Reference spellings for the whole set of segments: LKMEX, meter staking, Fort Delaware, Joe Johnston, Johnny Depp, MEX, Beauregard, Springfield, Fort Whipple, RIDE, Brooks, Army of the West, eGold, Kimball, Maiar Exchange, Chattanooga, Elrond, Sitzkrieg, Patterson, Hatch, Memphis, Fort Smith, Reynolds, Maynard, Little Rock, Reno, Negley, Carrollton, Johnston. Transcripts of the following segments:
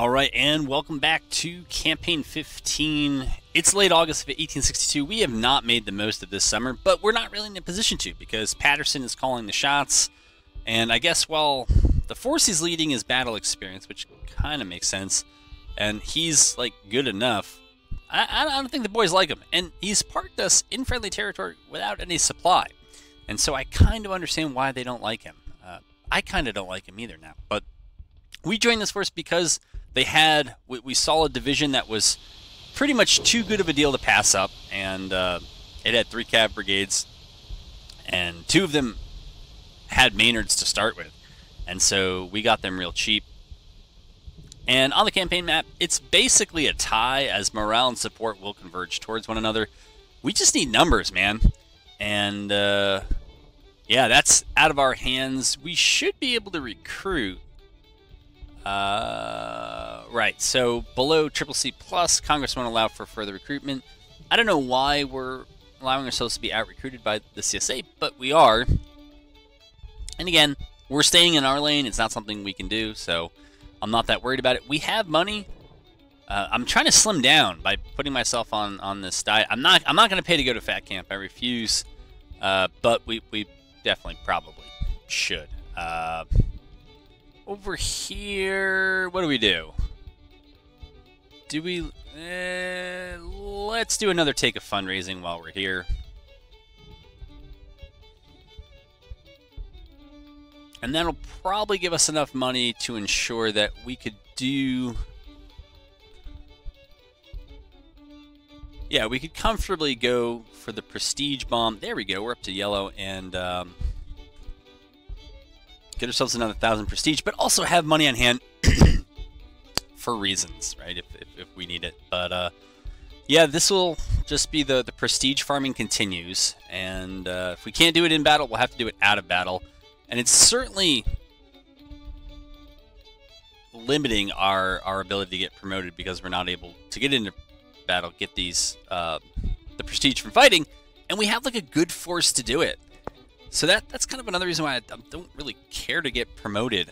All right, and welcome back to Campaign 15. It's late August of 1862. We have not made the most of this summer, but we're not really in a position to because Patterson is calling the shots. And I guess, well, the force he's leading is battle experience, which kind of makes sense. And he's, like, good enough. I don't think the boys like him. And he's parked us in friendly territory without any supply. And so I kind of understand why they don't like him. I kind of don't like him either now. But we joined this force because they had, we saw a division that was pretty much too good of a deal to pass up. And it had 3 cav brigades. And 2 of them had Maynards to start with. And so we got them real cheap. And on the campaign map, it's basically a tie as morale and support will converge towards one another. We just need numbers, man. And, yeah, that's out of our hands. We should be able to recruit. Right, so below CCC+, Congress won't allow for further recruitment. I don't know why we're allowing ourselves to be out-recruited by the CSA, but we are. And again, we're staying in our lane. It's not something we can do, so I'm not that worried about it. We have money. I'm trying to slim down by putting myself on this diet. I'm not going to pay to go to fat camp. I refuse. But we definitely probably should. Over here, what do we do? Do we? Let's do another take of fundraising while we're here. And that'll probably give us enough money to ensure that we could do... Yeah, we could comfortably go for the prestige bomb. There we go, we're up to yellow, and get ourselves another 1,000 prestige, but also have money on hand for reasons, right, if we need it. But yeah, this will just be the prestige farming continues, and if we can't do it in battle, we'll have to do it out of battle. And it's certainly limiting our ability to get promoted because we're not able to get into battle, get these the prestige from fighting, and we have like a good force to do it. So that's kind of another reason why I don't really care to get promoted.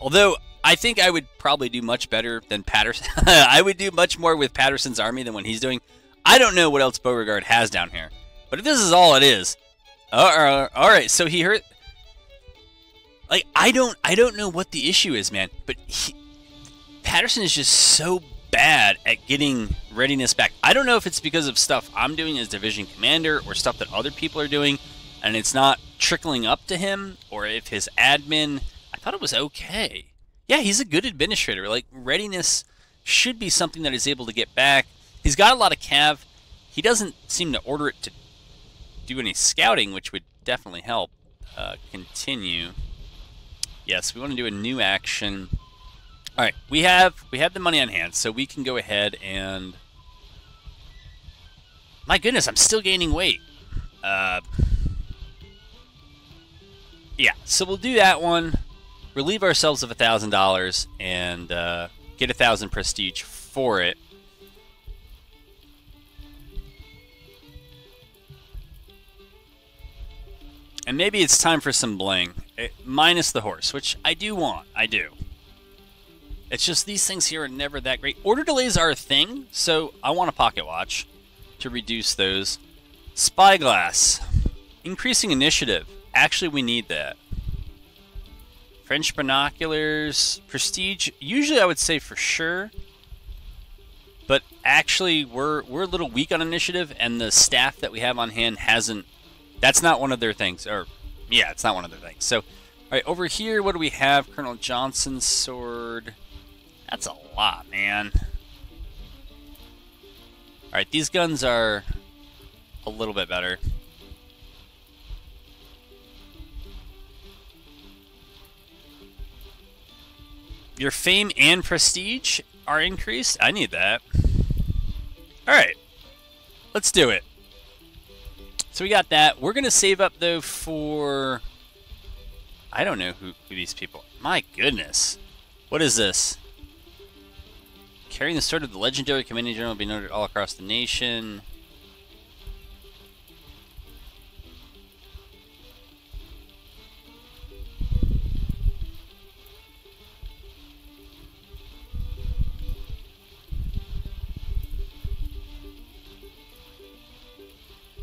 Although I think I would probably do much better than Patterson. I would do much more with Patterson's army than what he's doing. I don't know what else Beauregard has down here, but if this is all it is, all right. So he heard. Like, I don't know what the issue is, man, but Patterson is just so bad at getting readiness back. I don't know if it's because of stuff I'm doing as division commander or stuff that other people are doing, and it's not trickling up to him, or if his admin... I thought it was okay. Yeah, he's a good administrator. Like, readiness should be something that he's able to get back. He's got a lot of cav. He doesn't seem to order it to do any scouting, which would definitely help. Continue... Yes, we want to do a new action. All right, we have the money on hand, so we can go ahead and... My goodness, I'm still gaining weight. Yeah, so we'll do that one, relieve ourselves of $1,000, and get 1,000 prestige for it. And maybe it's time for some bling. Minus the horse, which I do want. I do. It's just these things here are never that great. Order delays are a thing, so I want a pocket watch to reduce those. Spyglass. Increasing initiative. Actually, we need that. French binoculars. Prestige. Usually I would say for sure. But actually, we're a little weak on initiative, and the staff that we have on hand hasn't... That's not one of their things, or yeah, it's not one of their things. So, all right, over here, what do we have? Colonel Johnson's sword. That's a lot, man. All right, these guns are a little bit better. Your fame and prestige are increased. I need that. All right, let's do it. So we got that. We're going to save up, though, for... I don't know who these people are. My goodness. What is this? Carrying the sword of the legendary commanding general will be noted all across the nation.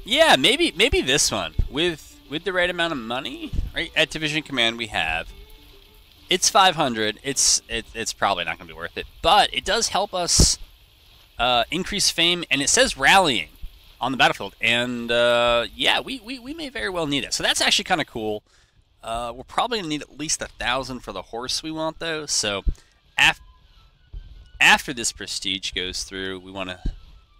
Yeah, maybe this one with the right amount of money. Right at Division Command we have. It's 500. It's probably not going to be worth it, but it does help us increase fame, and it says rallying on the battlefield, and yeah, we may very well need it. So that's actually kind of cool. We'll probably need at least 1,000 for the horse we want, though. So after this prestige goes through, we want to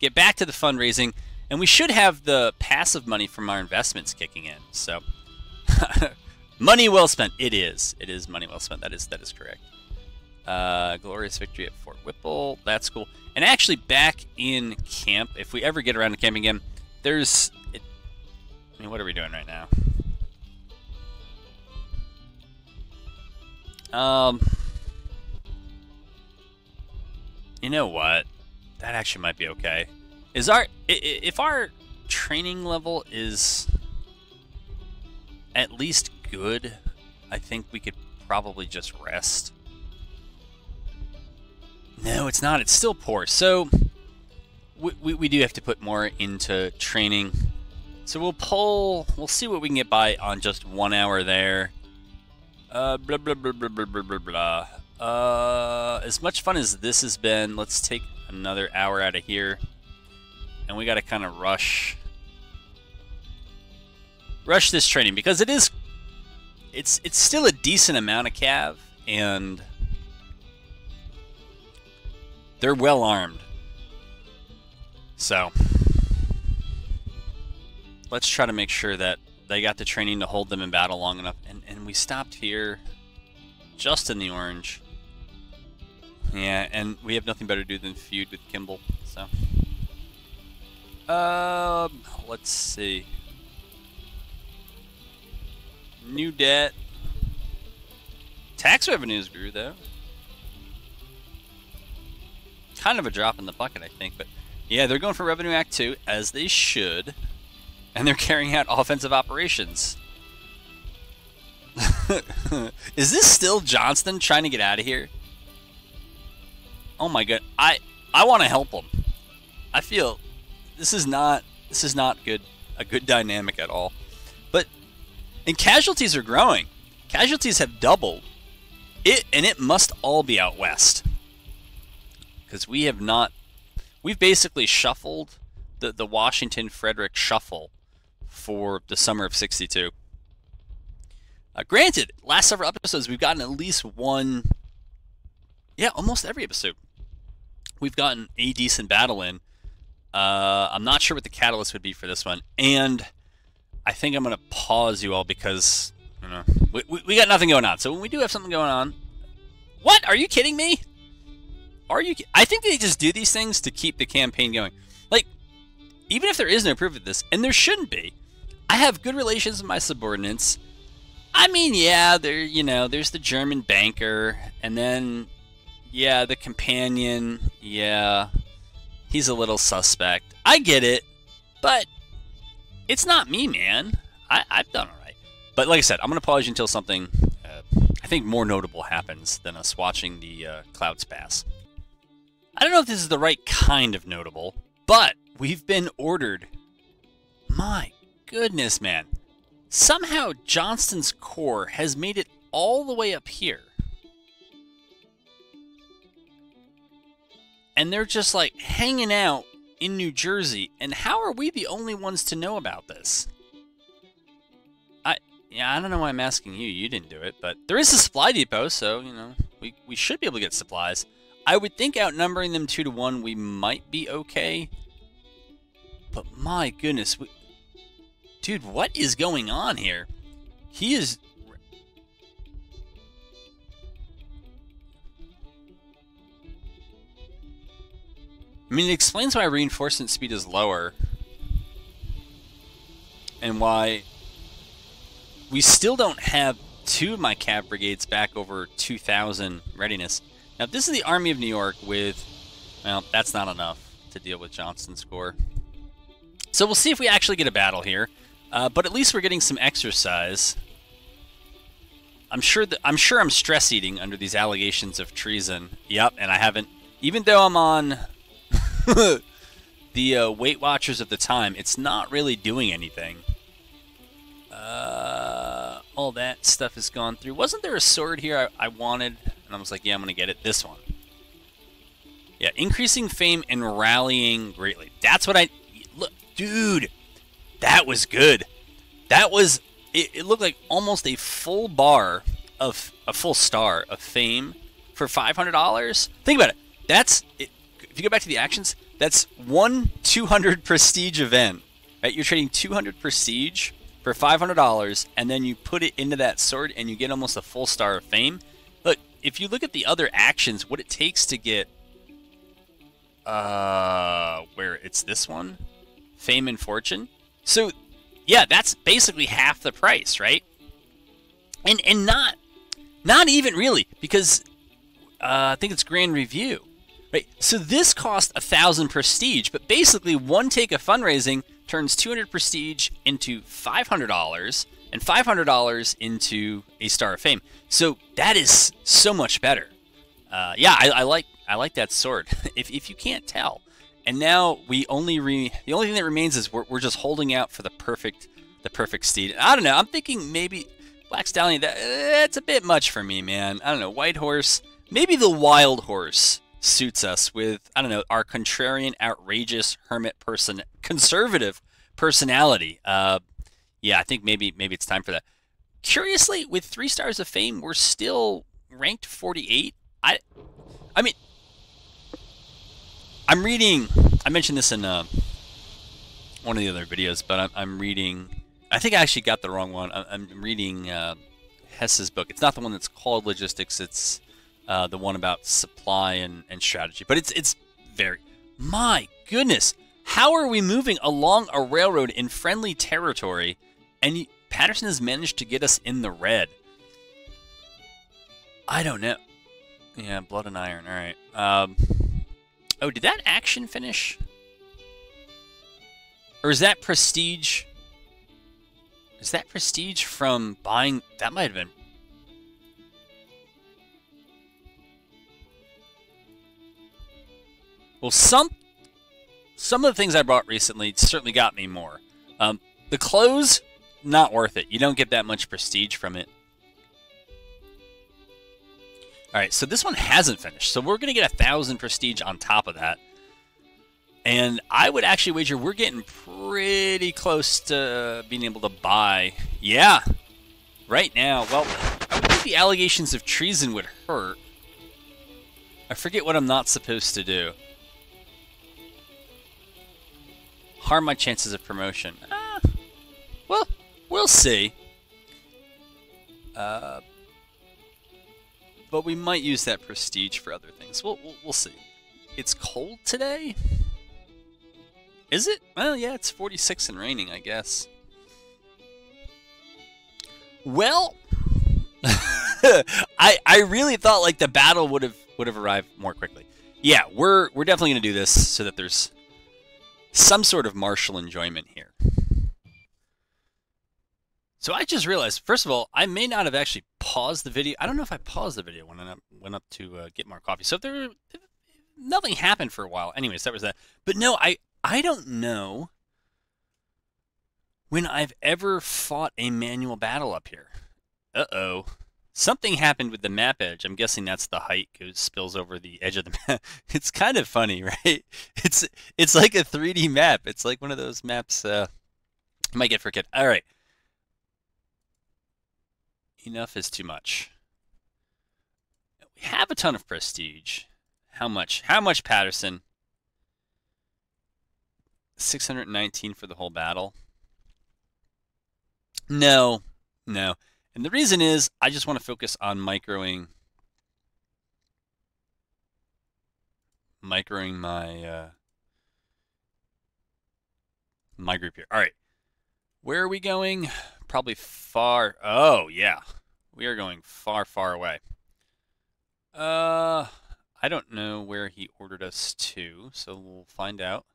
get back to the fundraising, and we should have the passive money from our investments kicking in. So money well spent. It is money well spent. That is correct. Glorious victory at Fort Whipple. That's cool. And actually, back in camp, if we ever get around to camping again, there's... I mean, what are we doing right now? You know what? That actually might be okay. Is our... If our training level is at least good, I think we could probably just rest. No, it's not. It's still poor. So we do have to put more into training. So we'll pull. We'll see what we can get by on just 1 hour there. Blah blah blah blah blah blah blah. As much fun as this has been, let's take another hour out of here, and we got to kind of rush this training because it is. It's still a decent amount of cav, and they're well armed. So let's try to make sure that they got the training to hold them in battle long enough. And we stopped here just in the orange. Yeah, and we have nothing better to do than feud with Kimball. So let's see. New debt. Tax revenues grew though. Kind of a drop in the bucket, I think, but yeah, they're going for Revenue Act 2, as they should, and they're carrying out offensive operations. Is this still Johnston trying to get out of here? Oh my god, I want to help him. I feel this is not a good dynamic at all. But and casualties are growing. Casualties have doubled. It must all be out west. Because we have not, we've basically shuffled the Washington Frederick shuffle for the summer of '62. Granted, last several episodes we've gotten at least one. Yeah, almost every episode we've gotten a decent battle in. I'm not sure what the catalyst would be for this one, and I think I'm gonna pause you all because you know we got nothing going on. So when we do have something going on, what? Are you kidding me? Are you? I think they just do these things to keep the campaign going. Like, even if there is no proof of this, and there shouldn't be, I have good relations with my subordinates. I mean, yeah, there, you know, there's the German banker, and then, yeah, the companion. Yeah, he's a little suspect. I get it, but it's not me, man. I've done all right. But like I said, I'm gonna pause you until something I think more notable happens than us watching the clouds pass. I don't know if this is the right kind of notable, but we've been ordered. My goodness, man. Somehow Johnston's Corps has made it all the way up here. And they're just like hanging out in New Jersey. And how are we the only ones to know about this? I don't know why I'm asking you. You didn't do it, but there is a supply depot, so, you know, we should be able to get supplies. I would think outnumbering them 2 to 1, we might be okay. But my goodness, dude, what is going on here? He is... I mean, it explains why reinforcement speed is lower. And why we still don't have two of my cav brigades back over 2,000 readiness. Now, this is the Army of New York with, well, that's not enough to deal with Johnston's Corps. So we'll see if we actually get a battle here, but at least we're getting some exercise. I'm sure I'm stress eating under these allegations of treason. Yep, and I haven't, even though I'm on the Weight Watchers at the time, it's not really doing anything. All that stuff has gone through. Wasn't there a sword here I wanted? And I was like, yeah, I'm going to get it. This one. Yeah, increasing fame and rallying greatly. That's what I... Look, dude, that was good. That was... It looked like almost a full bar of... A full star of fame for $500. Think about it. That's... If you go back to the actions, that's one 200 prestige event. Right? You're trading 200 prestige for $500, and then you put it into that sword, and you get almost a full star of fame. But if you look at the other actions, what it takes to get... where it's this one, fame and fortune. So, yeah, that's basically half the price, right? And not even really, because I think it's Grand Review, right? So this cost 1,000 prestige, but basically one take of fundraising turns 200 prestige into $500 and $500 into a Star of Fame. So that is so much better. Yeah, I like that sword, if you can't tell. And now we only the only thing that remains is we're just holding out for the perfect steed. I don't know. I'm thinking maybe Black Stallion. That's a bit much for me, man. I don't know. White Horse. Maybe the Wild Horse suits us with, I don't know, our contrarian, outrageous hermit person, conservative personality. Yeah, I think maybe it's time for that. Curiously, with 3 stars of fame, we're still ranked 48. I mean, I'm reading, I mentioned this in one of the other videos, but I'm reading, I think I actually got the wrong one. I'm reading Hess's book. It's not the one that's called Logistics. It's the one about supply and strategy, but it's very, my goodness. How are we moving along a railroad in friendly territory? And Patterson has managed to get us in the red. I don't know. Yeah, blood and iron. All right. Oh, did that action finish? Or is that prestige? Is that prestige from buying? That might have been. Well, some of the things I bought recently certainly got me more. The clothes, not worth it. You don't get that much prestige from it. All right, so this one hasn't finished. So we're going to get 1,000 prestige on top of that. And I would actually wager we're getting pretty close to being able to buy. Yeah, right now. Well, I think the allegations of treason would hurt. I forget what I'm not supposed to do. Harm my chances of promotion. Well, we'll see. But we might use that prestige for other things. We'll see. It's cold today? Is it? Well, yeah, it's 46 and raining, I guess. Well, I really thought like the battle would have arrived more quickly. Yeah, we're definitely gonna do this so that there's some sort of martial enjoyment here. So I just realized, first of all, I may not have actually paused the video. I don't know if I paused the video when I went up to get more coffee. So if nothing happened for a while. Anyways, that was that. But no, I don't know when I've ever fought a manual battle up here. Uh-oh. Something happened with the map edge. I'm guessing that's the height. It spills over the edge of the map. It's kind of funny, right? It's like a 3D map. It's like one of those maps you might get for a kid. All right. Enough is too much. We have a ton of prestige. How much? How much, Patterson? 619 for the whole battle. No. No. And the reason is I just want to focus on microing my group here. All right. Where are we going? Probably far. Oh, yeah. We are going far, far away. I don't know where he ordered us to, so we'll find out.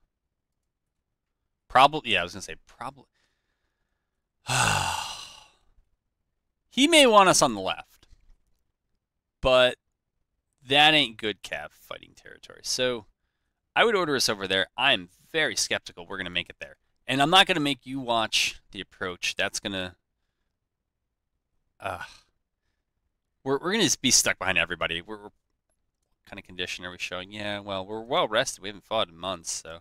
Probably. Yeah, I was going to say probably. He may want us on the left, but that ain't good cav fighting territory. So I would order us over there. I'm very skeptical we're going to make it there. And I'm not going to make you watch The Approach. That's going to... We're going to just be stuck behind everybody. We're what kind of condition are we showing? Yeah, well, we're well-rested. We haven't fought in months, so...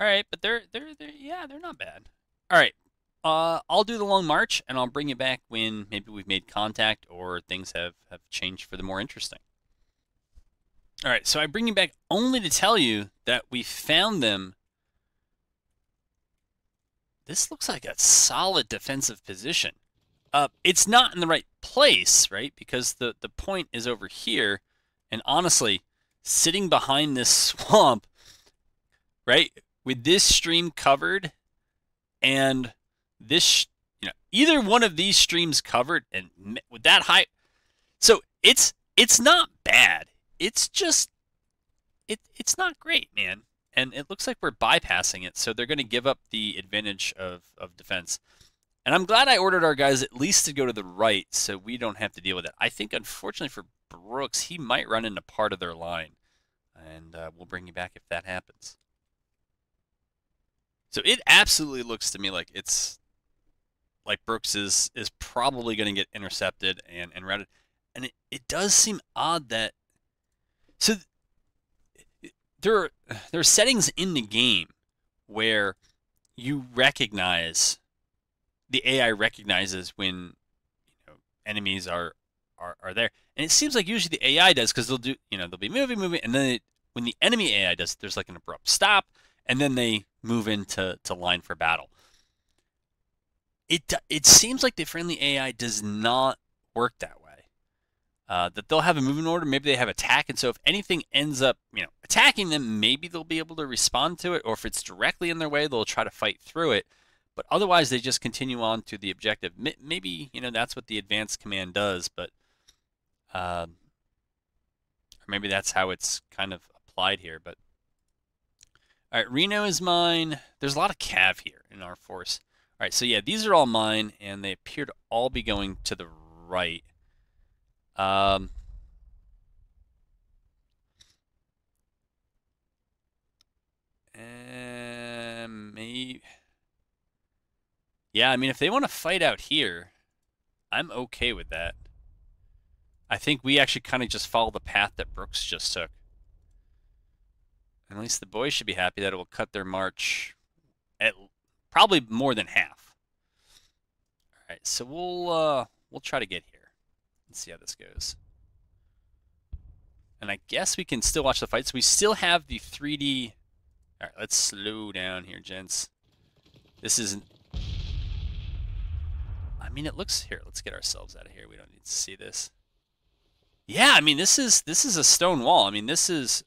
All right, but they're not bad. All right, I'll do the Long March, and I'll bring you back when maybe we've made contact or things have changed for the more interesting. All right, so I bring you back only to tell you that we found them. This looks like a solid defensive position. It's not in the right place, right? Because the point is over here, and honestly, sitting behind this swamp, right? With this stream covered and this, you know, either one of these streams covered and with that height. So it's not bad. It's just, it's not great, man. And it looks like we're bypassing it. So they're going to give up the advantage of defense. And I'm glad I ordered our guys at least to go to the right so we don't have to deal with it. I think, unfortunately for Brooks, he might run into part of their line. And we'll bring you back if that happens. So it absolutely looks to me like it's like Brooks is probably going to get intercepted and routed. And it does seem odd that so there are settings in the game where you recognize the AI recognizes when, you know, enemies are there. And it seems like usually the AI does, because they'll do, you know, they'll be moving and then when the enemy AI does, there's like an abrupt stop and then they move into line for battle. It seems like the friendly AI does not work that way. That they'll have a movement order, maybe they have attack, and so if anything ends up, you know, attacking them, maybe they'll be able to respond to it, or if it's directly in their way, they'll try to fight through it. But otherwise, they just continue on to the objective. Maybe, you know, that's what the advanced command does, but or maybe that's how it's kind of applied here, but. All right, Reno is mine. There's a lot of cav here in our force. All right, so yeah, these are all mine, and they appear to all be going to the right. Maybe. Yeah, I mean, if they want to fight out here, I'm okay with that. I think we actually kind of just follow the path that Brooks just took. At least the boys should be happy that it will cut their march at probably more than half. All right, so we'll try to get here and see how this goes. And I guess we can still watch the fights. We still have the 3D. All right, let's slow down here, gents. This isn't. I mean, it looks here. Let's get ourselves out of here. We don't need to see this. Yeah, I mean, this is a stone wall. I mean, this is.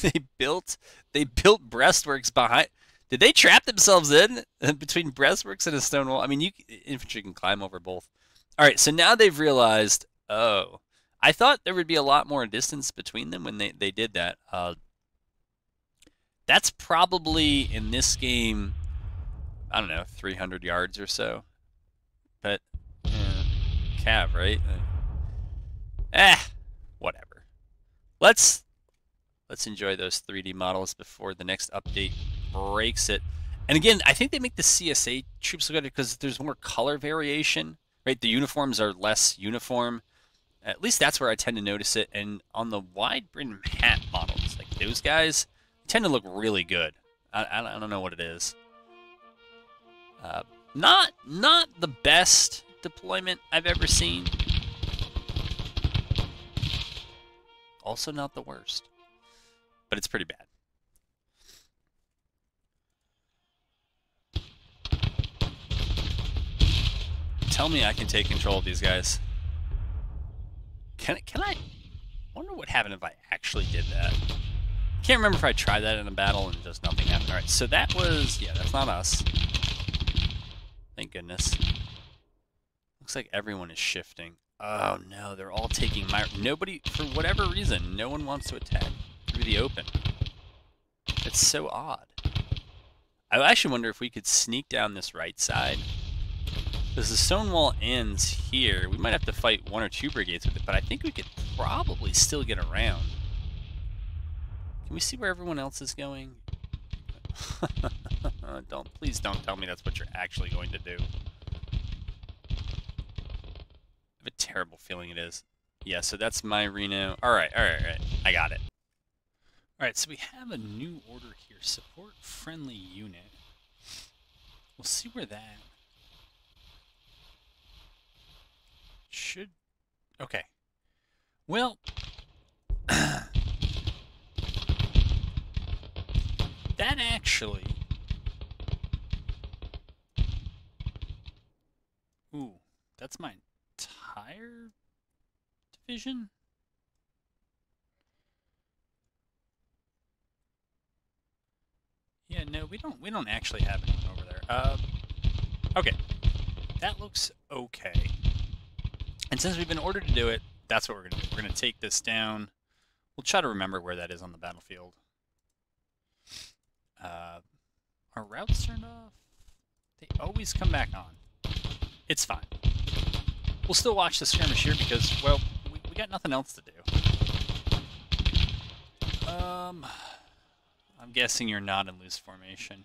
They built breastworks behind. Did they trap themselves in between breastworks and a stone wall? I mean, infantry can climb over both. All right, so now they've realized. Oh, I thought there would be a lot more distance between them when they did that. That's probably in this game. I don't know, 300 yards or so. But cav, right? Whatever. Let's enjoy those 3D models before the next update breaks it. And again, I think they make the CSA troops look better because there's more color variation, right? The uniforms are less uniform. At least that's where I tend to notice it. And on the wide brim hat models, like those guys, tend to look really good. I don't know what it is. Not the best deployment I've ever seen. Also not the worst. But it's pretty bad. Tell me I can take control of these guys. Can I wonder what happened if I actually did that. Can't remember if I tried that in a battle and just nothing happened. Alright, so that was, yeah, that's not us. Thank goodness. Looks like everyone is shifting. Oh no, they're all taking my, nobody, for whatever reason, no one wants to attack. Through the open. It's so odd. I actually wonder if we could sneak down this right side. Because the stone wall ends here. We might have to fight one or two brigades with it, but I think we could probably still get around. Can we see where everyone else is going? Don't, please don't tell me that's what you're actually going to do. I have a terrible feeling it is. Yeah, so that's my Reno. All right. I got it. All right, so we have a new order here. Support friendly unit. We'll see where that should... Okay. Well... That actually... Ooh, that's my entire division? Yeah, no, we don't actually have anyone over there. Okay. That looks okay. And since we've been ordered to do it, that's what we're gonna do. We're gonna take this down. We'll try to remember where that is on the battlefield. Our routes turned off. They always come back on. It's fine. We'll still watch the skirmish here because, well, we got nothing else to do. I'm guessing you're not in loose formation.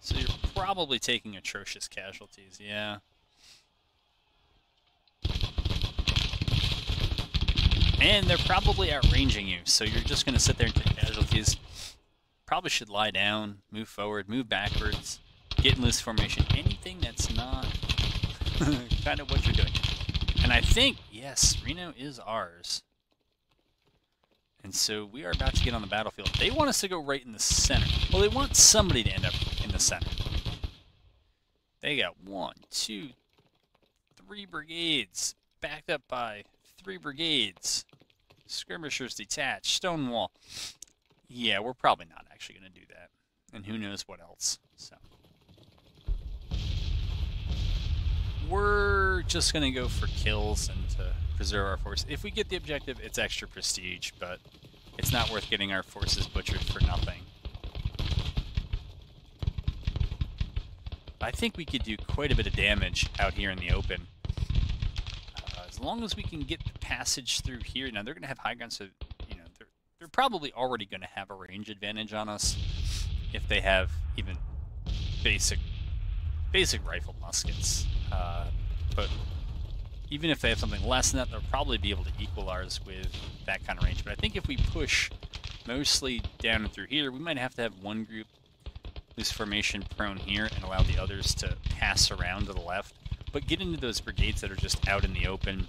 So you're probably taking atrocious casualties, yeah. And they're probably outranging you, so you're just going to sit there and take casualties. Probably should lie down, move forward, move backwards, get in loose formation. Anything that's not kind of what you're doing. And I think, yes, Reno is ours. And so we are about to get on the battlefield. They want us to go right in the center. Well, they want somebody to end up in the center. They got 1, 2, 3 brigades backed up by 3 brigades. Skirmishers detached. Stonewall. Yeah, we're probably not actually going to do that. And who knows what else. So... We're just going to go for kills and to preserve our force. If we get the objective, it's extra prestige, but it's not worth getting our forces butchered for nothing. I think we could do quite a bit of damage out here in the open. As long as we can get the passage through here. Now, they're going to have high ground, so you know they're probably already going to have a range advantage on us if they have even basic rifle muskets. But even if they have something less than that, they'll probably be able to equal ours with that kind of range. But I think if we push mostly down and through here, we might have to have one group loose formation prone here and allow the others to pass around to the left. But get into those brigades that are just out in the open.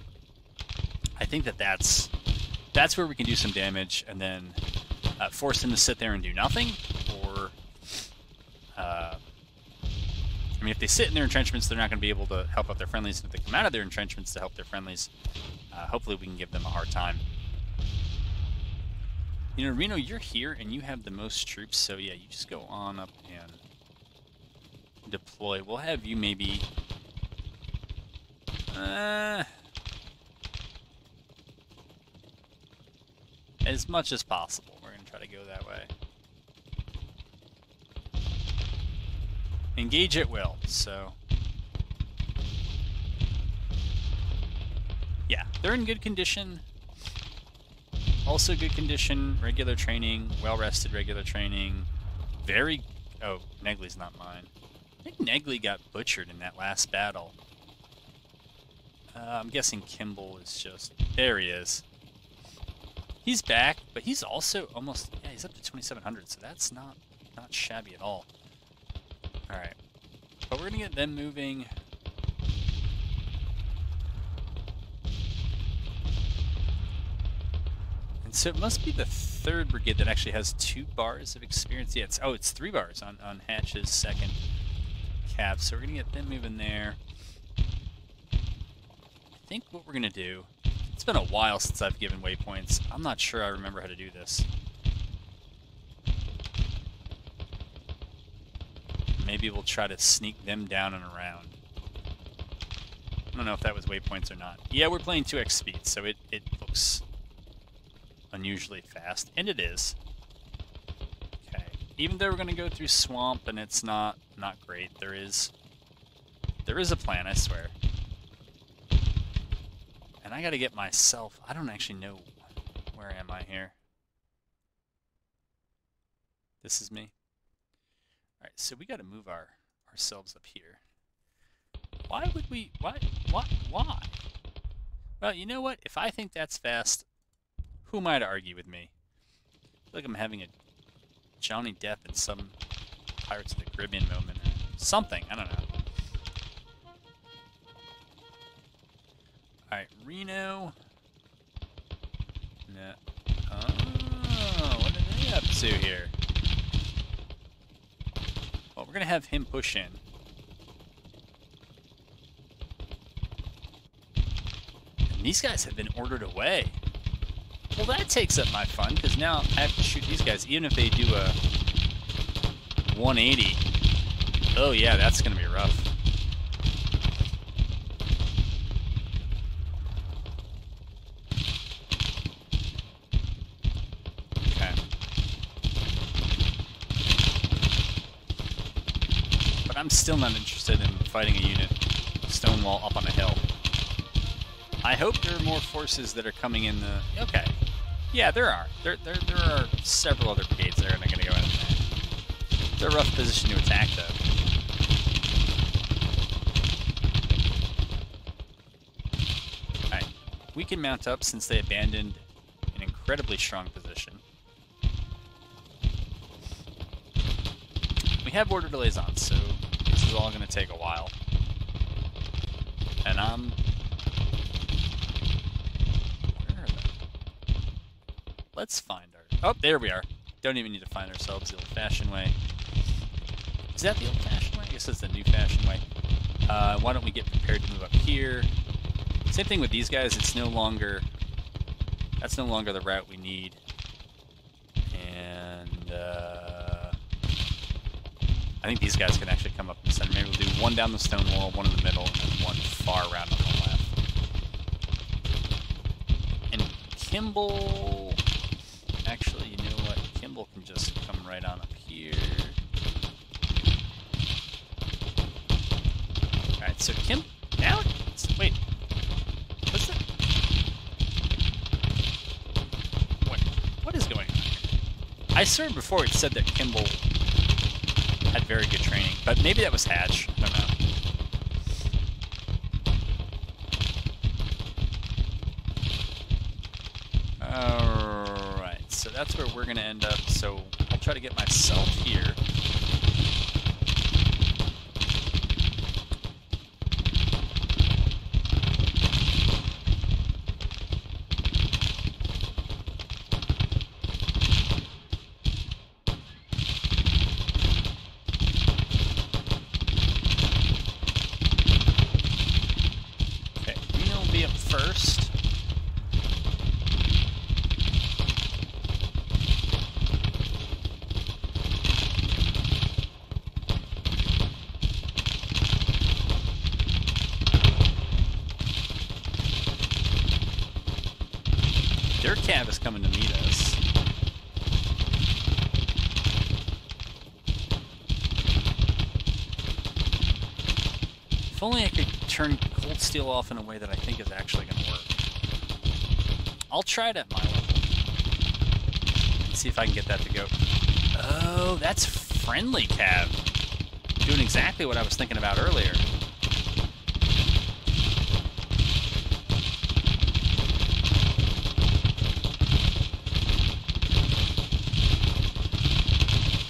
I think that that's where we can do some damage and then force them to sit there and do nothing. Or... I mean, if they sit in their entrenchments, they're not going to be able to help out their friendlies. If they come out of their entrenchments to help their friendlies, hopefully we can give them a hard time. You know, Reno, you're here, and you have the most troops, so yeah, you just go on up and deploy. We'll have you maybe... as much as possible. We're going to try to go that way. Engage at will, so... Yeah, they're in good condition. Also good condition, regular training, well-rested regular training. Very... Oh, Negley's not mine. I think Negley got butchered in that last battle. I'm guessing Kimball is just... There he is. He's back, but he's also almost... Yeah, he's up to 2,700, so that's not shabby at all. Alright, but we're going to get them moving. And so it must be the 3rd Brigade that actually has 2 bars of experience. Yeah, it's, oh, it's 3 bars on Hatch's 2nd Cav. So we're going to get them moving there. I think what we're going to do, it's been a while since I've given waypoints. I'm not sure I remember how to do this. Maybe we'll try to sneak them down and around. I don't know if that was waypoints or not. Yeah, we're playing 2x speed, so it looks unusually fast. And it is. Okay. Even though we're going to go through swamp and it's not great, there is a plan, I swear. And I got to get myself... I don't actually know Where am I here? This is me. Alright, so we gotta move ourselves up here. Why would we, why? Well, you know what? If I think that's fast, who am I to argue with me? I feel like I'm having a Johnny Depp in some Pirates of the Caribbean moment or something, I don't know. Alright, Reno. No. Oh, what are they up to here? Well, we're gonna have him push in. And these guys have been ordered away. Well, that takes up my fun, because now I have to shoot these guys, even if they do a 180. Oh yeah, that's gonna be rough. Okay. But I'm still not interested in fighting a unit stonewall up on a hill. I hope there are more forces that are coming in the... Okay. Yeah, there are. There are several other brigades there, and they're going to go in there. They're a rough position to attack, though. Alright. We can mount up since they abandoned an incredibly strong position. We have order delays on, so this is all going to take a while. And I'm... Let's find our... Oh, there we are. Don't even need to find ourselves the old-fashioned way. Is that the old-fashioned way? I guess that's the new-fashioned way. Why don't we get prepared to move up here? Same thing with these guys. It's no longer... That's no longer the route we need. And... I think these guys can actually come up in the center. Maybe we'll do one down the stone wall, one in the middle, and one far around on the left. And Kimball... Actually, you know what? Kimball can just come right on up here. Alright, so Kim... Now? Wait. What's that? Wait. What is going on here? I swear before it said that Kimball had very good training, but maybe that was Hatch. I don't know. That's where we're going to end up, so I'll try to get myself here. Okay, Reno will be up first. Coming to meet us. If only I could turn cold steel off in a way that I think is actually going to work. I'll try it at my level. Let's see if I can get that to go. Oh, that's friendly cav. Doing exactly what I was thinking about earlier.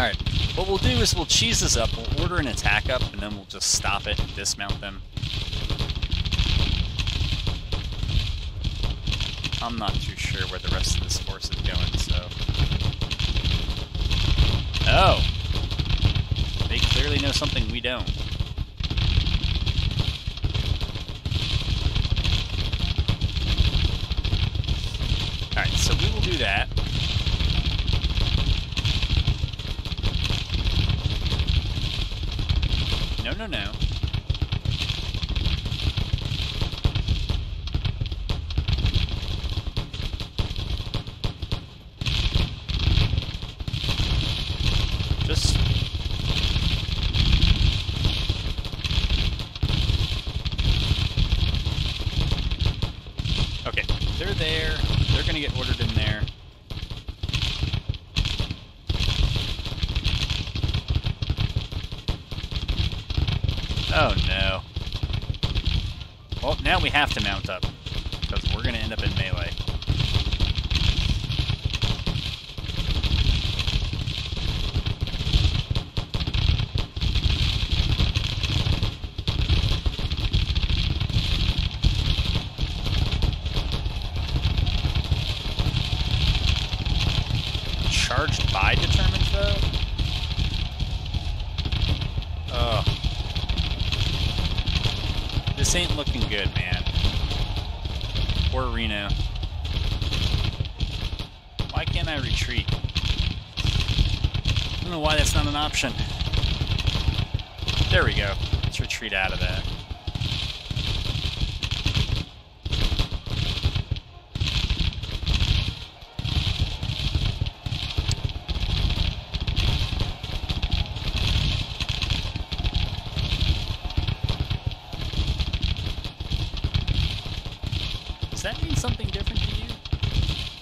Alright, what we'll do is we'll cheese this up, we'll order an attack up, and then we'll just stop it and dismount them. I'm not too sure where the rest of this force is going, so... Oh! They clearly know something we don't. Alright, so we will do that. No, no, no. Just... Okay, they're there, they're going to get ordered in there. Oh no. Well, now we have to mount up, because we're going to end up in melee. Charged by determined foe? Oh. This ain't looking good, man. Poor Reno. Why can't I retreat? I don't know why that's not an option. There we go. Let's retreat out of that.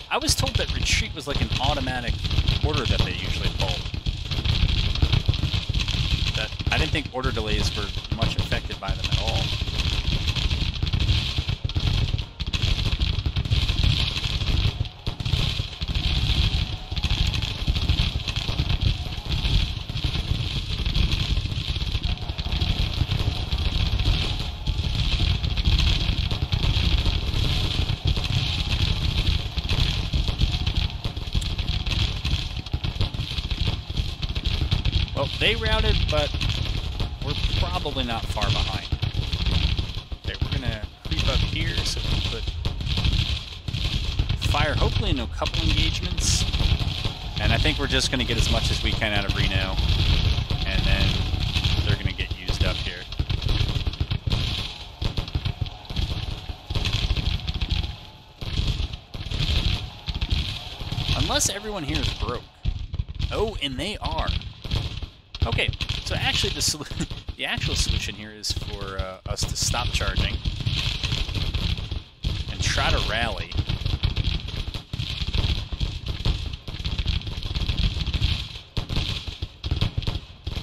I was told that retreat was like an automatic order that they usually pulled. That I didn't think order delays were much affected by them at all. They routed, but we're probably not far behind. Okay, we're gonna creep up here so we can put fire, hopefully in a couple engagements. And I think we're just gonna get as much as we can out of Reno, and then they're gonna get used up here. Unless everyone here is broke. Oh, and they are. Okay, so actually the actual solution here is for us to stop charging and try to rally.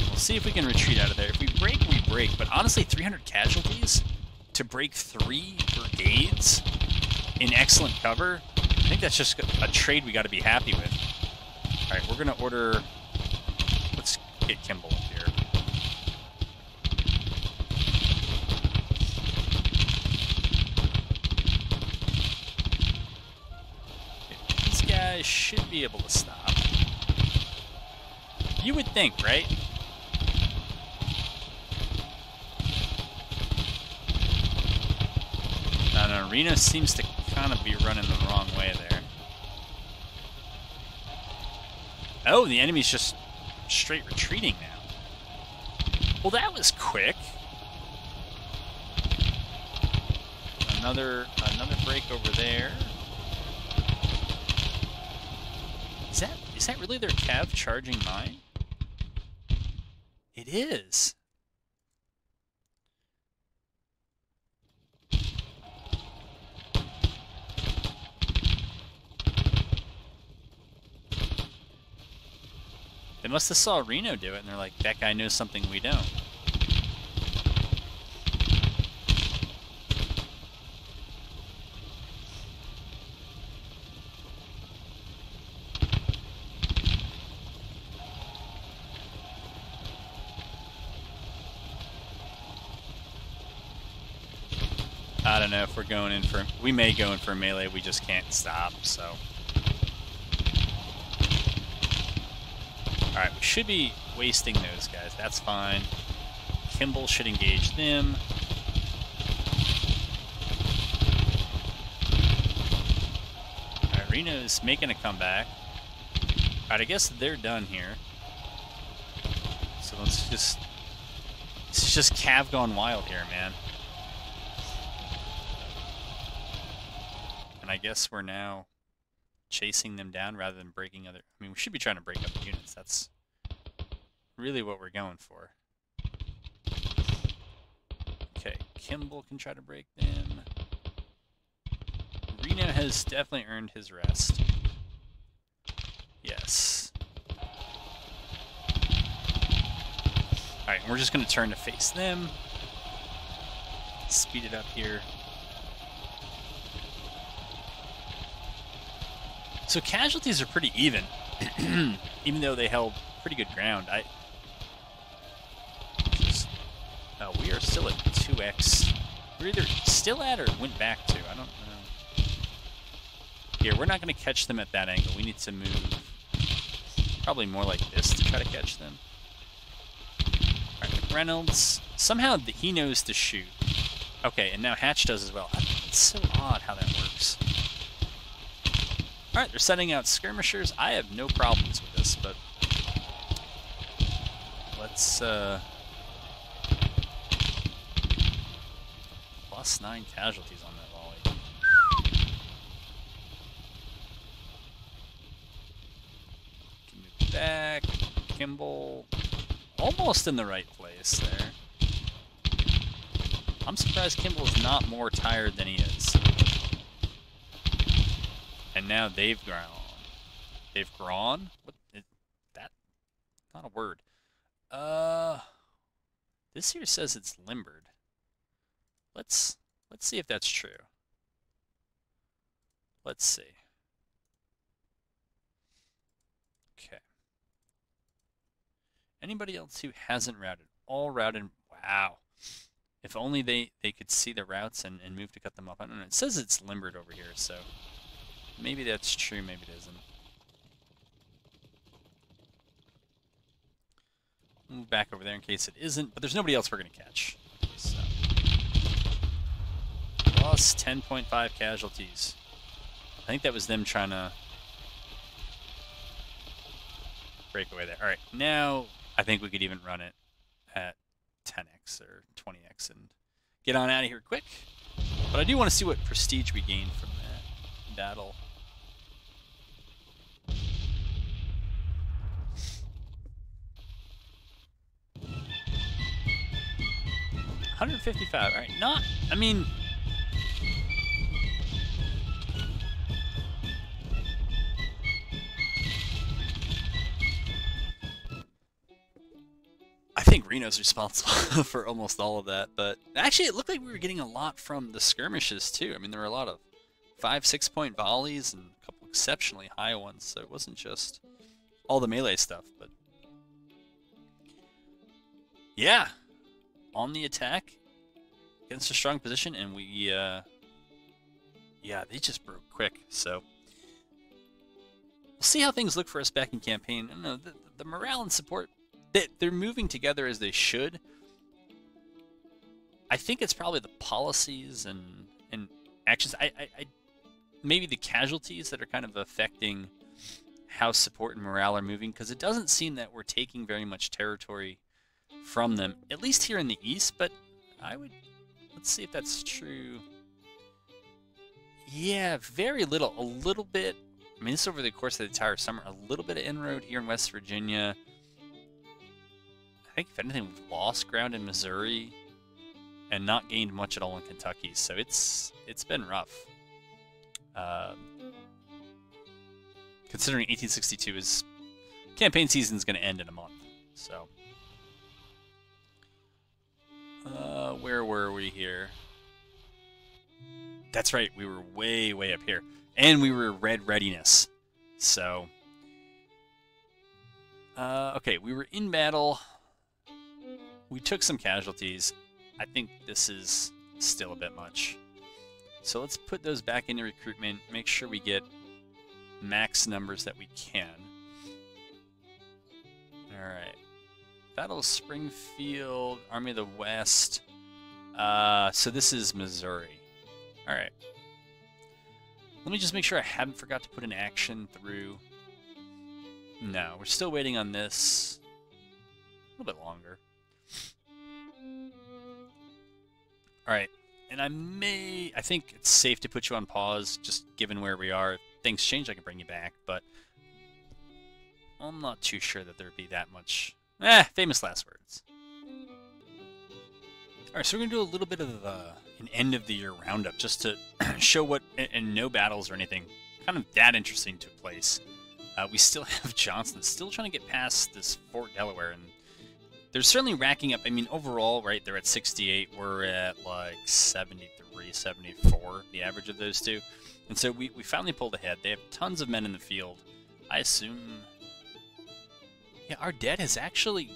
We'll see if we can retreat out of there. If we break, we break. But honestly, 300 casualties to break 3 brigades in excellent cover, I think that's just a trade we got to be happy with. All right, we're going to order... Get Kimball up here. Okay, these guys should be able to stop. You would think, right? No, Reno seems to kind of be running the wrong way there. Oh, the enemy's just straight retreating now. Well, that was quick. Another break over there. Is that really their cav charging mine? It is. They must have saw Reno do it, and they're like, that guy knows something we don't. I don't know if we're going in for... We may go in for a melee, we just can't stop, so... Alright, we should be wasting those guys. That's fine. Kimball should engage them. Alright, Reno's making a comeback. Alright, I guess they're done here. So let's just... It's just Cav gone wild here, man. And I guess we're now... chasing them down rather than breaking other... I mean, we should be trying to break up units. That's really what we're going for. Okay, Kimball can try to break them. Reno has definitely earned his rest. Yes. Alright, and we're just going to turn to face them. Speed it up here. So casualties are pretty even, even though they held pretty good ground. We are still at 2x. We're either still at or went back to. I don't know. Here, we're not going to catch them at that angle. We need to move probably more like this to try to catch them. All right, Reynolds. Somehow he knows to shoot. Okay, and now Hatch does as well. It's so odd how that works. All right, they're sending out skirmishers. I have no problems with this, but let's... Plus 9 casualties on that volley. Can move back. Kimball, almost in the right place there. I'm surprised Kimball is not more tired than he is. And now they've grown. They've grown? What is that? Not a word. This here says it's limbered. Let's see if that's true. Let's see. Okay. Anybody else who hasn't routed? All routed. Wow. If only they could see the routes and move to cut them up. I don't know. It says it's limbered over here, so maybe that's true, maybe it isn't. Move back over there in case it isn't, but there's nobody else we're going to catch. So. Plus 10.5 casualties. I think that was them trying to break away there. All right, now I think we could even run it at 10x or 20x and get on out of here quick. But I do want to see what prestige we gain from that battle. $155. All right, not. I mean. I think Reno's responsible for almost all of that, but actually it looked like we were getting a lot from the skirmishes too. I mean, there were a lot of 5-6 point volleys and a couple exceptionally high ones, so it wasn't just all the melee stuff, but yeah, on the attack against a strong position, and we yeah, they just broke quick, so we'll see how things look for us back in campaign. I don't know, the morale and support, they're moving together as they should. I think it's probably the policies and actions. I maybe the casualties that are kind of affecting how support and morale are moving, because it doesn't seem that we're taking very much territory from them, at least here in the east. But I would, let's see if that's true. Yeah, very little, a little bit. I mean, this over the course of the entire summer, a little bit of inroad here in West Virginia. I think if anything, we've lost ground in Missouri and not gained much at all in Kentucky. So it's been rough. Considering 1862 is campaign season is going to end in a month. So where were we here? That's right, we were way up here, and we were red readiness. So okay, we were in battle. We took some casualties. I think this is still a bit much. So let's put those back into recruitment, make sure we get max numbers that we can. Alright. Battle of Springfield, Army of the West. So this is Missouri. Alright. Let me just make sure I haven't forgot to put an action through. No, we're still waiting on this. A little bit longer. Alright, and I think it's safe to put you on pause, just given where we are. If things change, I can bring you back, but I'm not too sure that there'd be that much. Famous last words. Alright, so we're going to do a little bit of an end of the year roundup, just to show what, and no battles or anything kind of that interesting took place. We still have Johnston still trying to get past this Fort Delaware, and they're certainly racking up. I mean, overall, right, they're at 68. We're at like 73, 74, the average of those two. And so we finally pulled ahead. They have tons of men in the field. I assume... yeah, our debt has actually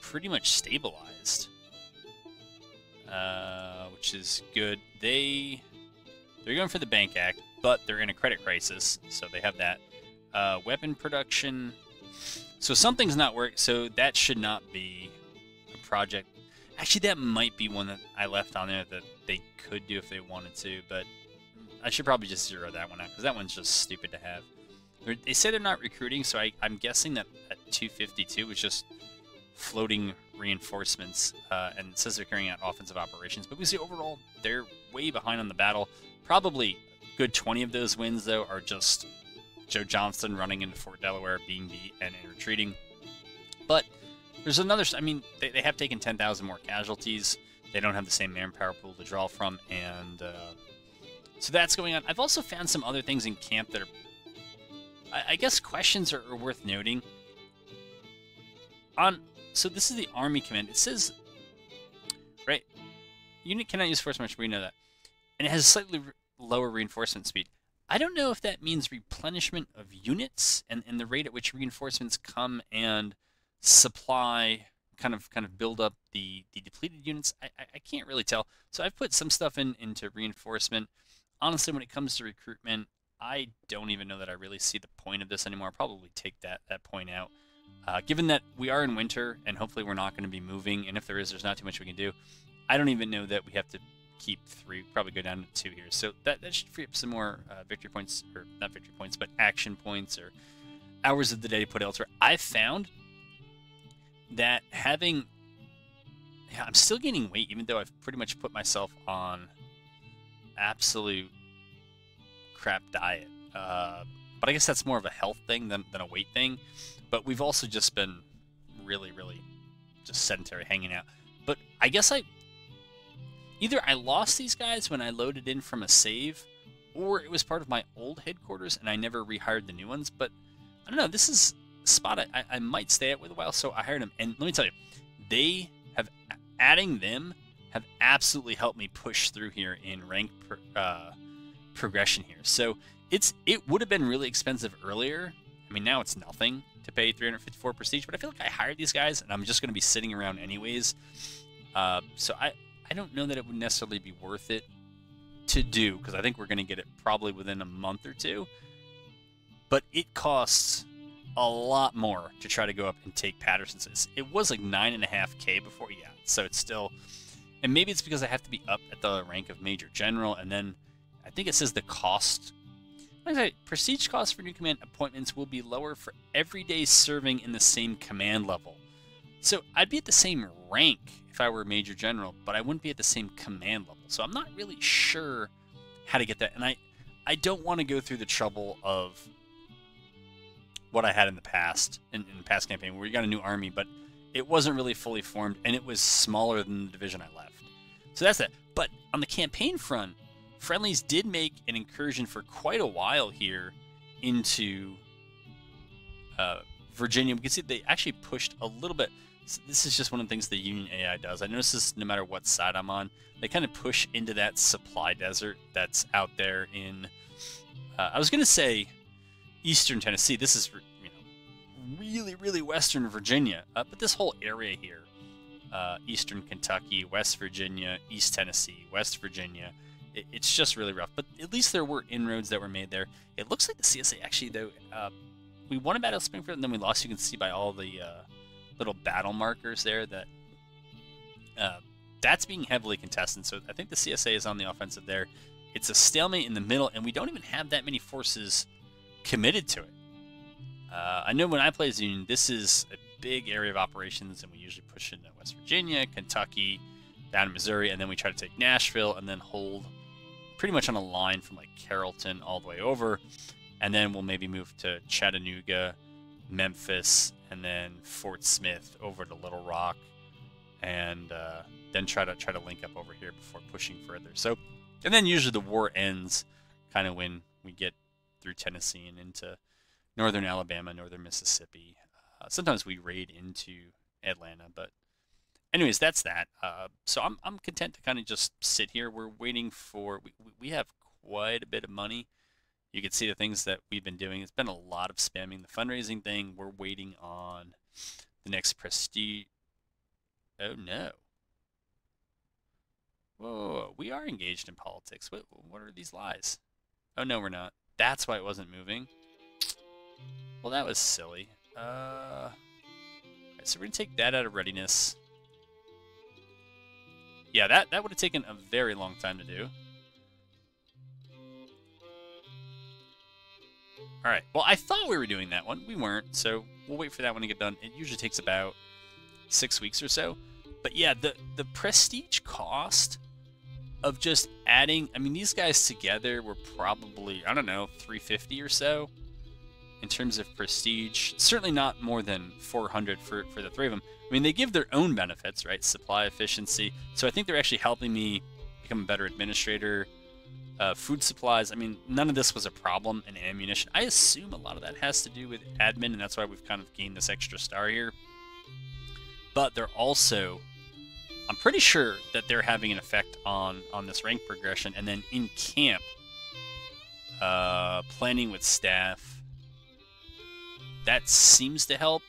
pretty much stabilized, which is good. They're going for the Bank Act, but they're in a credit crisis, so they have that. Weapon production. So something's not working. So that should not be a project. Actually, that might be one that I left on there that they could do if they wanted to, but I should probably just zero that one out because that one's just stupid to have. They say they're not recruiting, so I'm guessing that at 252 was just floating reinforcements, and it says they're carrying out offensive operations. But we see overall they're way behind on the battle. Probably a good 20 of those wins, though, are just Joe Johnston running into Fort Delaware, being beat, and retreating. But there's another... I mean, they have taken 10,000 more casualties. They don't have the same manpower pool to draw from, and so that's going on. I've also found some other things in camp that are... I guess questions are worth noting. So this is the Army Command. It says, right, unit cannot use force much, we know that. And it has a slightly lower reinforcement speed. I don't know if that means replenishment of units and the rate at which reinforcements come and supply, kind of build up the depleted units. I can't really tell. So I've put some stuff into reinforcement. Honestly, when it comes to recruitment, I don't even know that I really see the point of this anymore. I'll probably take that point out. Given that we are in winter and hopefully we're not going to be moving, and if there is, there's not too much we can do. I don't even know that we have to keep three, probably go down to two here. So that should free up some more victory points, or not victory points, but action points or hours of the day to put elsewhere. I found that having... yeah, I'm still gaining weight even though I've pretty much put myself on absolute... crap diet, but I guess that's more of a health thing than a weight thing. But we've also just been really just sedentary, hanging out. But I guess I lost these guys when I loaded in from a save, or it was part of my old headquarters and I never rehired the new ones. But I don't know, this is a spot I might stay at with a while, so I hired them. And let me tell you, they have, adding them, have absolutely helped me push through here in rank progression here. So it would have been really expensive earlier. I mean, now it's nothing to pay 354 prestige, but I feel like I hired these guys and I'm just going to be sitting around anyways. So I don't know that it would necessarily be worth it to do, because I think we're going to get it probably within a month or two. But it costs a lot more to try to go up and take Patterson's. It was like 9.5K before, yeah, so it's still... and maybe it's because I have to be up at the rank of Major General, and then I think it says the cost. Prestige cost for new command appointments will be lower for every day serving in the same command level. So I'd be at the same rank if I were a Major General, but I wouldn't be at the same command level. So I'm not really sure how to get that. And I don't want to go through the trouble of what I had in the past, in the past campaign, where you got a new army, but it wasn't really fully formed, and it was smaller than the division I left. So that's that. But on the campaign front, friendlies did make an incursion for quite a while here into Virginia. We can see they actually pushed a little bit. So this is just one of the things the Union AI does. I notice this no matter what side I'm on. They kind of push into that supply desert that's out there in, I was going to say eastern Tennessee. This is, you know, really western Virginia. But this whole area here, eastern Kentucky, West Virginia, East Tennessee, West Virginia, it's just really rough. But at least there were inroads that were made there. It looks like the CSA actually, though, we won a battle at Springfield and then we lost. You can see by all the little battle markers there that that's being heavily contested. So I think the CSA is on the offensive there. It's a stalemate in the middle, and we don't even have that many forces committed to it. I know when I play as the Union, this is a big area of operations, and we usually push into West Virginia, Kentucky, down in Missouri, and then we try to take Nashville and then hold pretty much on a line from like Carrollton all the way over, and then we'll maybe move to Chattanooga, Memphis, and then Fort Smith over to Little Rock, and then try to link up over here before pushing further. So And then usually the war ends kind of when we get through Tennessee and into northern Alabama, northern Mississippi. Sometimes we raid into Atlanta, but anyways, that's that. So I'm content to kind of just sit here. We're waiting for, we have quite a bit of money. You can see the things that we've been doing. It's been a lot of spamming the fundraising thing. We're waiting on the next prestige. Oh no. Whoa, we are engaged in politics. What are these lies? Oh no, we're not. That's why it wasn't moving. Well, that was silly. All right, so we're gonna take that out of readiness. Yeah, that would have taken a very long time to do. All right. Well, I thought we were doing that one. We weren't, so we'll wait for that one to get done. It usually takes about 6 weeks or so. But yeah, the prestige cost of just adding, I mean, these guys together were probably, I don't know, 350 or so in terms of prestige. Certainly not more than 400 for the three of them. I mean, they give their own benefits, right? Supply efficiency. So I think they're actually helping me become a better administrator. Food supplies. I mean, none of this was a problem. And ammunition. I assume a lot of that has to do with admin, and that's why we've kind of gained this extra star here. But they're also, I'm pretty sure that they're having an effect on this rank progression. And then in camp, planning with staff, that seems to help.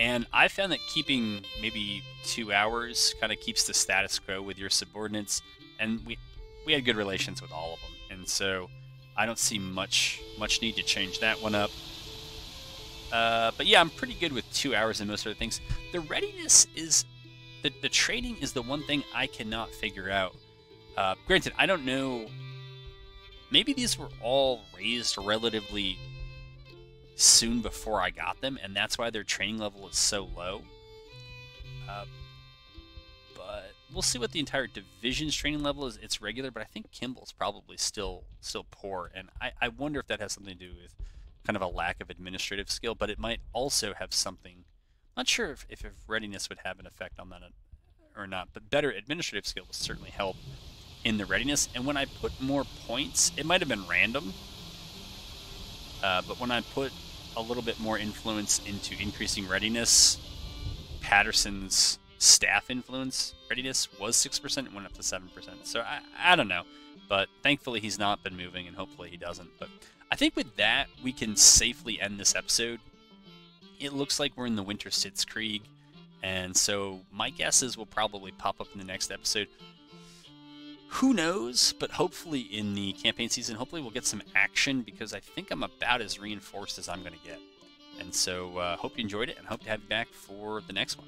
And I found that keeping maybe 2 hours kind of keeps the status quo with your subordinates. And we had good relations with all of them. And so I don't see much need to change that one up. But yeah, I'm pretty good with 2 hours and most other things. The readiness is, the trading is the one thing I cannot figure out. Granted, I don't know, maybe these were all raised relatively soon before I got them, and that's why their training level is so low. But we'll see what the entire division's training level is. It's regular, but I think Kimball's probably still poor, and I wonder if that has something to do with kind of a lack of administrative skill, but it might also have something, not sure if readiness would have an effect on that or not, but better administrative skill will certainly help in the readiness. And when I put more points, it might have been random, but when I put a little bit more influence into increasing readiness, Patterson's staff influence readiness was 6% and went up to 7%. So I don't know, but thankfully he's not been moving, and hopefully he doesn't. But I think with that, we can safely end this episode. It looks like we're in the Winter Sitzkrieg, and so my guess is we'll probably pop up in the next episode. Who knows? But hopefully in the campaign season, hopefully we'll get some action, because I think I'm about as reinforced as I'm going to get. And so hope you enjoyed it, and hope to have you back for the next one.